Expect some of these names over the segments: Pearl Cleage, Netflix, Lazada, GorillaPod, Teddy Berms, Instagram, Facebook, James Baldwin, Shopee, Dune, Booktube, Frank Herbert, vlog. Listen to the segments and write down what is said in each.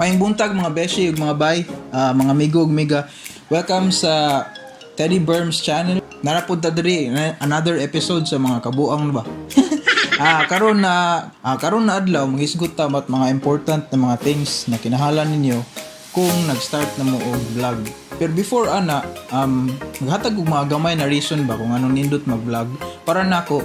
May buntag mga beshi, mga bay, mga migo, miga. Welcome sa Teddy Berms channel. Narapod ta diri another episode sa mga kabuang ba. karon na adlaw magisgot ta mat mga important na mga things na kinahanglan ninyo kung nag-start na mo og vlog. Pero before ana, maghatag og mga gamay na reason ba kung anong nindot mag-vlog. Para nako,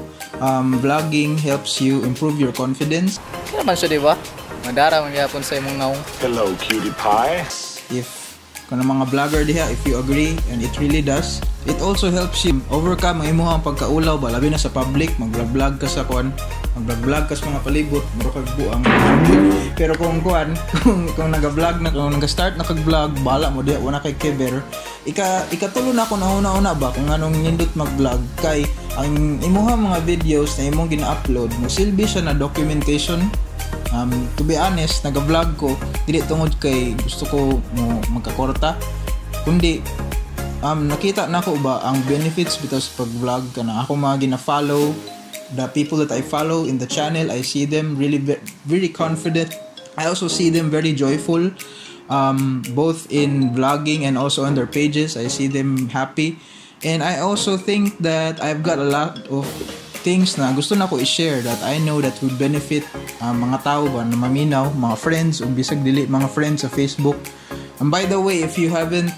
vlogging helps you improve your confidence. Kaya naman siya, di ba? Madara magyapon sa imong naong. Hello, cutie pie. If kana mga vlogger diha, if you agree, and it really does, it also helps you overcome ang imong pagkaulaw ba, labi na sa public, mag-vlog ka sa kon, mag-vlog ka sa mga palibot, murag buang. Pero kung kuan, kung naga-vlog na, kung naga-start na kag-vlog, bala mo diha wala kay Kever. Ikatulo na ako na una ba kung anong nindot mag-vlog kay ang imuha mga videos na imong gina-upload, musilbi siya na documentation. To be honest, naga-vlog ko dili tungod kay gusto ko magkakorta kundi nakita nako ba ang benefits because pag vlog ka na ako mga gina-follow, the people that I follow in the channel, I see them really very confident. I also see them very joyful, both in vlogging and also on their pages. I see them happy, and I also think that I've got a lot of things na gusto na ko i-share that I know that would benefit mga tao ba na maminaw, mga friends, o bisag dili mga friends sa Facebook. And by the way, if you haven't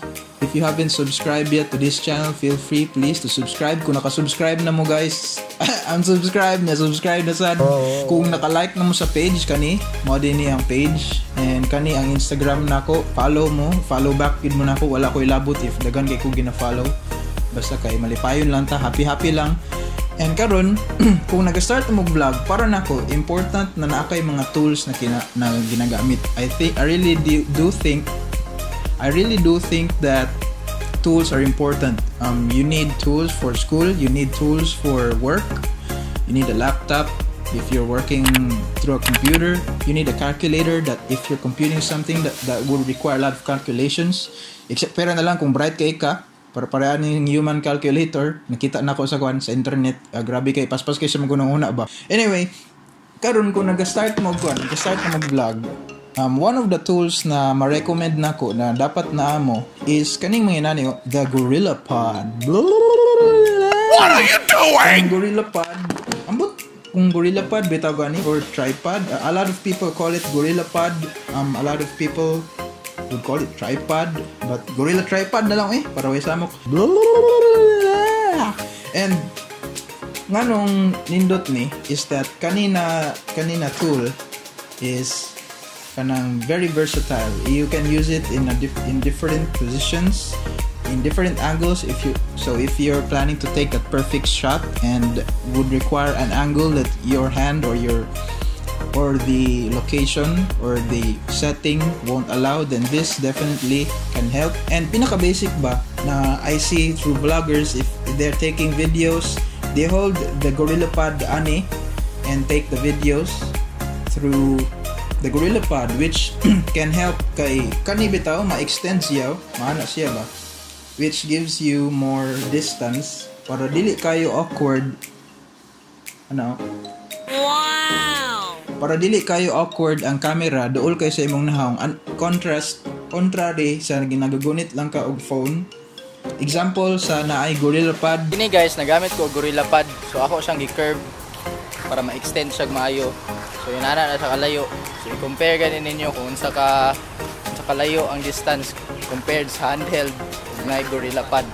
subscribed yet to this channel, feel free please to subscribe. Kung naka-subscribe na mo guys, unsubscribe na sad. Kung naka-like na mo sa page kani, mo din ni ang page and kani ang Instagram nako, follow mo, follow back gid mo nako, wala ko ilabot if dagan kay ko gina-follow. Basta kay malipayon lang ta, happy lang. And karon, kung nag-start mag-vlog, para nako important na naakay mga tools na ginagamit. I really do think that tools are important. You need tools for school, you need tools for work, you need a laptop if you're working through a computer, you need a calculator that if you're computing something that will require a lot of calculations. Except pero na lang kung bright kay ka. Para-paraan yung human calculator, nakita na ko sa kuan sa internet, grabe kay paspas kay sa mga una ba. Anyway, karon ko nag-start mag-vlog. One of the tools na ma-recommend nako na dapat na amo is kaning manginani the GorillaPod. What are you doing? GorillaPod. Ambot kung GorillaPod bitaw gani or tripod. A lot of people call it GorillaPod. A lot of people would call it tripod, but gorilla tripod na lang para way samok. And nganong nindot ni is that kanina tool is kanang very versatile. You can use it in different positions, in different angles. If you're planning to take that perfect shot and would require an angle that your hand or the location or the setting won't allow, then this definitely can help. And pinaka-basic ba na I see through vloggers, if they're taking videos, they hold the GorillaPod ani and take the videos through the GorillaPod, which can help kay kanibitaw ma-extend siya, maana siya ba, which gives you more distance para dili kayo awkward. Para dili kayo awkward ang camera dool kay sa imong nahawong contrary sa ginagagunit lang ka og phone. Example sa naay GorillaPod. Dini guys, nagamit ko GorillaPod. So ako siyang gi-curve para ma-extend siya maayo. So yun ana na sa kalayo. So i-compare ganin ninyo kung sa kalayo ang distance compared sa handheld na GorillaPod.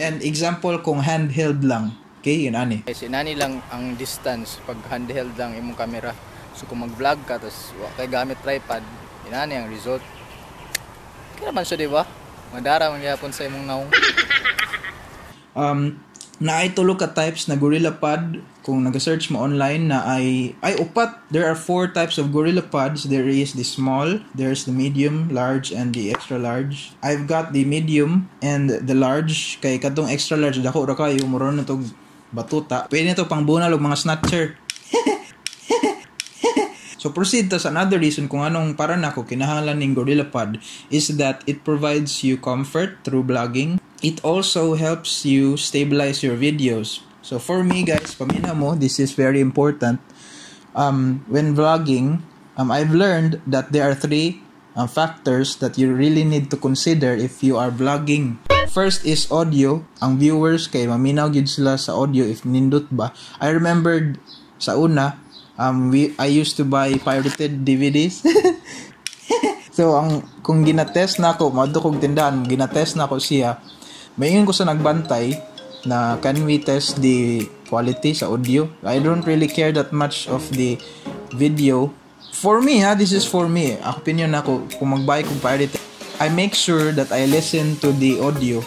And example kung handheld lang. Okay, yun ani. Guys, inani lang ang distance pag handheld lang imong camera. So kung mag-vlog ka tapos kay gamit tripod, inani ang result. Kaya man siya, di ba? Madara man gyapon sa imong naong. Naay tulo ka types na GorillaPod kung naga-search mo online na ay upat. There are 4 types of GorillaPods. There is the small, there's the medium, large, and the extra large. I've got the medium and the large. Kay kadtong extra large dako ra kayo moron na tog batuta. Pwede nito pang bunal o mga snatcher. So proceed to another reason kung anong para nako kinahanglan ng GorillaPod is that it provides you comfort through vlogging. It also helps you stabilize your videos. So for me guys, pamina mo, this is very important. When vlogging, I've learned that there are 3 factors that you really need to consider if you are vlogging. First is audio. Ang viewers kay maminaw gyud sila sa audio if nindot ba. I remembered sa una, I used to buy pirated DVDs. So kung ginatest na ako, madukog tindahan, ginatest na ako siya. Maingin ko sa nagbantay na can we test the quality sa audio. I don't really care that much of the video. For me, this is for me. Opinion ako, kung mag-buy kung pirated, I make sure that I listen to the audio.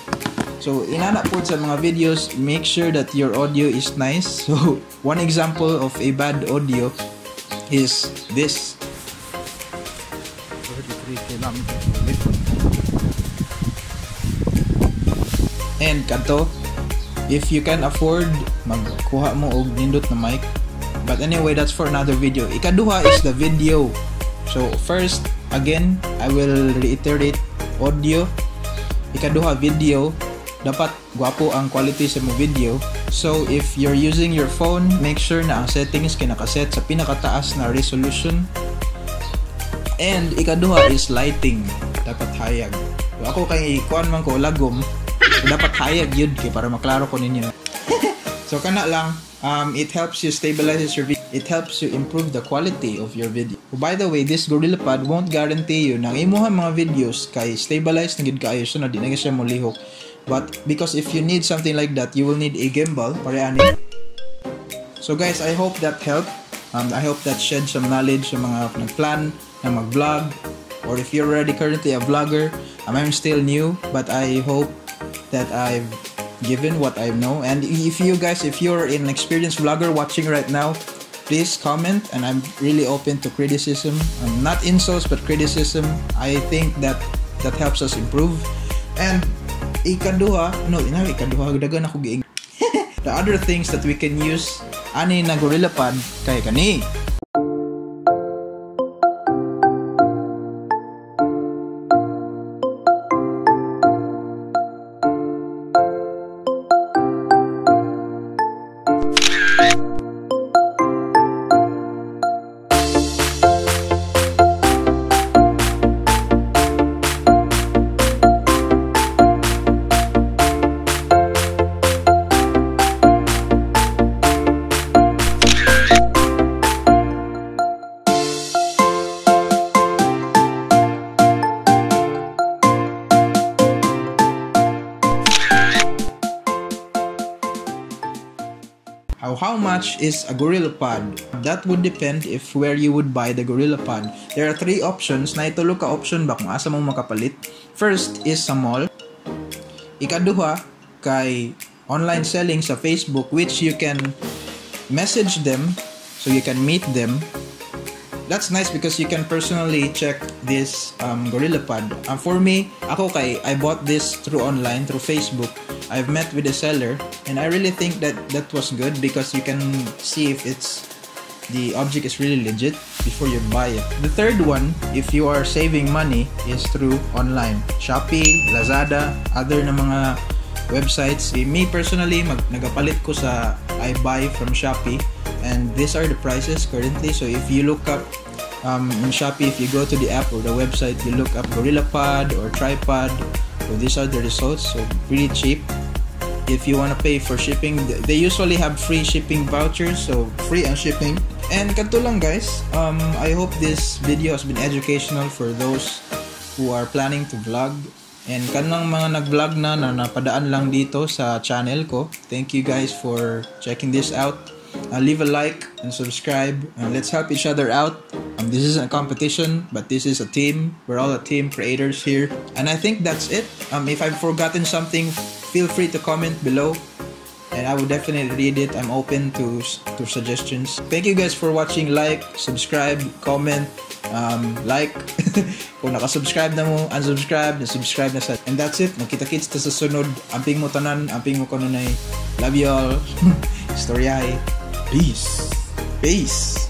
So, inana po sa mga videos, make sure that your audio is nice. So, one example of a bad audio is this. 33 km. And kanto, if you can afford, magkuha mo og nindot na mic. But anyway, that's for another video. Ikaduha is the video. So first, again, I will reiterate audio. Ikaduha video. Dapat guwapo ang quality sa mo video. So if you're using your phone, make sure na ang settings kinakaset sa pinakataas na resolution. And ikaduha is lighting. Dapat hayag. So, ako kay kuan man ko lagom, so dapat hayag yun kay para maklaro ko ninyo. So kana lang. It helps you stabilize your video. It helps you improve the quality of your video. Oh, by the way, this GorillaPod won't guarantee you na imuha mga videos kay stabilize na gid kaayo na di na siya molihok. But because if you need something like that, you will need a gimbal para ani. So guys, I hope that helped. I hope that shed some knowledge sa mga nagplan na mag-vlog, or if you're already currently a vlogger. I'm still new, but I hope that I've given what I know. And if you're an experienced vlogger watching right now, please comment, and I'm really open to criticism. Not insults, but criticism. I think that helps us improve. And ikaduha, dagan ako giing. The other things that we can use ani na GorillaPod kay kani. How much is a GorillaPod? That would depend if where you would buy the GorillaPod. There are three options. Na itulo ka option ba kung asa mong makapalit. First is sa mall. Ikaduha kay online selling sa Facebook, which you can message them so you can meet them. That's nice because you can personally check this GorillaPod. For me, I bought this through online, through Facebook. I've met with the seller, and I really think that was good because you can see if the object is really legit before you buy it. The third one, if you are saving money, is through online. Shopee, Lazada, other na mga websites. Me personally, nagapalit ko sa I buy from Shopee. And these are the prices currently. So if you look up in Shopee, if you go to the app or the website, you look up GorillaPod or tripod. So these are the results. So pretty cheap. If you want to pay for shipping, they usually have free shipping vouchers. So free ang shipping. And kanto lang guys. I hope this video has been educational for those who are planning to vlog. And kanang mga nag-vlog na napadaan lang dito sa channel ko. Thank you guys for checking this out. Leave a like and subscribe, and let's help each other out. This isn't a competition, but this is a team. We're all a team, creators here, and I think that's it. If I've forgotten something, feel free to comment below, and I will definitely read it. I'm open to suggestions. Thank you guys for watching. Like, subscribe, comment, like. Kung nakasubscribe na mo, unsubscribe, subscribe na sa. And that's it. Magkita-kits ta sa sunod. Amping mo tanan, amping mo kanunay. Love y'all. Story ay. Peace.